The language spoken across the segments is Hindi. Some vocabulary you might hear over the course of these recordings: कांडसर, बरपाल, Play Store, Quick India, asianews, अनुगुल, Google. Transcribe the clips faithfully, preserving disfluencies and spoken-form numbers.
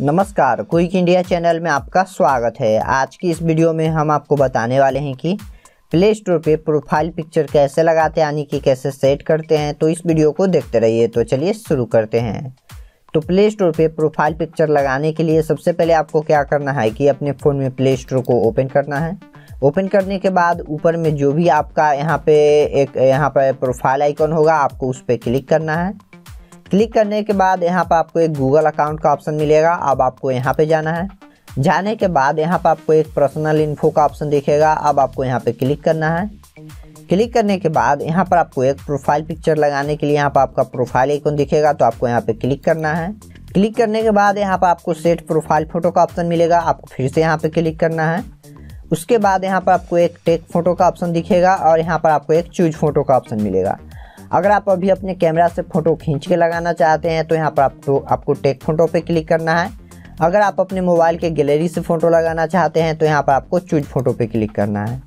नमस्कार, क्विक इंडिया चैनल में आपका स्वागत है। आज की इस वीडियो में हम आपको बताने वाले हैं कि प्ले स्टोर पे प्रोफाइल पिक्चर कैसे लगाते हैं, यानी कि कैसे सेट करते हैं। तो इस वीडियो को देखते रहिए। तो चलिए शुरू करते हैं। तो प्ले स्टोर पे प्रोफाइल पिक्चर लगाने के लिए सबसे पहले आपको क्या करना है कि अपने फ़ोन में प्ले स्टोर को ओपन करना है। ओपन करने के बाद ऊपर में जो भी आपका यहाँ पे एक यहाँ पर प्रोफाइल आइकन होगा, आपको उस पर क्लिक करना है। क्लिक करने के बाद यहाँ पर आपको एक गूगल अकाउंट का ऑप्शन मिलेगा। अब आपको यहाँ पे जाना है। जाने के बाद यहाँ पर आपको एक पर्सनल इन्फो का ऑप्शन दिखेगा। अब आपको यहाँ पे क्लिक करना है। क्लिक करने के बाद यहाँ पर आपको एक प्रोफाइल पिक्चर लगाने के लिए यहाँ पर आपका प्रोफाइल आइकन दिखेगा, तो आपको यहाँ पे क्लिक करना है। क्लिक करने के बाद यहाँ पर आपको सेट प्रोफाइल फ़ोटो का ऑप्शन मिलेगा, आपको फिर से यहाँ पर क्लिक करना है। उसके बाद यहाँ पर आपको एक टेक फ़ोटो का ऑप्शन दिखेगा और यहाँ पर आपको एक चूज फ़ोटो का ऑप्शन मिलेगा। अगर आप अभी अपने कैमरा से फ़ोटो खींच के लगाना चाहते हैं तो यहाँ पर आपको आपको टेक फ़ोटो पे क्लिक करना है। अगर आप अपने मोबाइल के गैलरी से फ़ोटो लगाना चाहते हैं तो यहाँ पर आपको चूज फ़ोटो पे क्लिक करना है।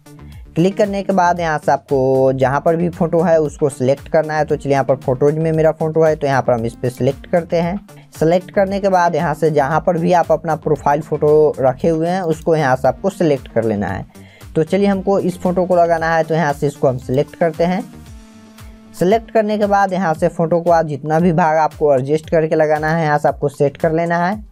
क्लिक करने के बाद यहाँ से आपको जहाँ पर भी फ़ोटो है उसको सिलेक्ट करना है। तो चलिए यहाँ पर फ़ोटोज़ में मेरा फ़ोटो है, तो यहाँ पर हम इस पर सिलेक्ट करते हैं। सेलेक्ट करने के बाद यहाँ से जहाँ पर भी आप अपना प्रोफाइल फ़ोटो रखे हुए हैं उसको यहाँ से आपको सिलेक्ट कर लेना है। तो चलिए हमको इस फ़ोटो को लगाना है, तो यहाँ से इसको हम सिलेक्ट करते हैं। सेलेक्ट करने के बाद यहाँ से फ़ोटो को आप जितना भी भाग आपको एडजस्ट करके लगाना है यहाँ से आपको सेट कर लेना है।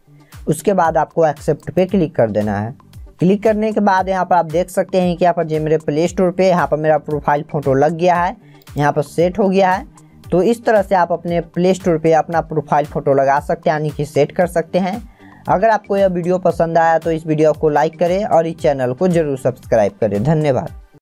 उसके बाद आपको एक्सेप्ट पे क्लिक कर देना है। क्लिक करने के बाद यहाँ पर आप देख सकते हैं कि यहाँ पर जो मेरे प्ले स्टोर पे यहाँ पर मेरा प्रोफाइल फ़ोटो लग गया है, यहाँ पर सेट हो गया है। तो इस तरह से आप अपने प्ले स्टोर पे अपना प्रोफाइल फ़ोटो लगा सकते हैं, यानी कि सेट कर सकते हैं। अगर आपको यह वीडियो पसंद आया तो इस वीडियो को लाइक करें और इस चैनल को ज़रूर सब्सक्राइब करें। धन्यवाद।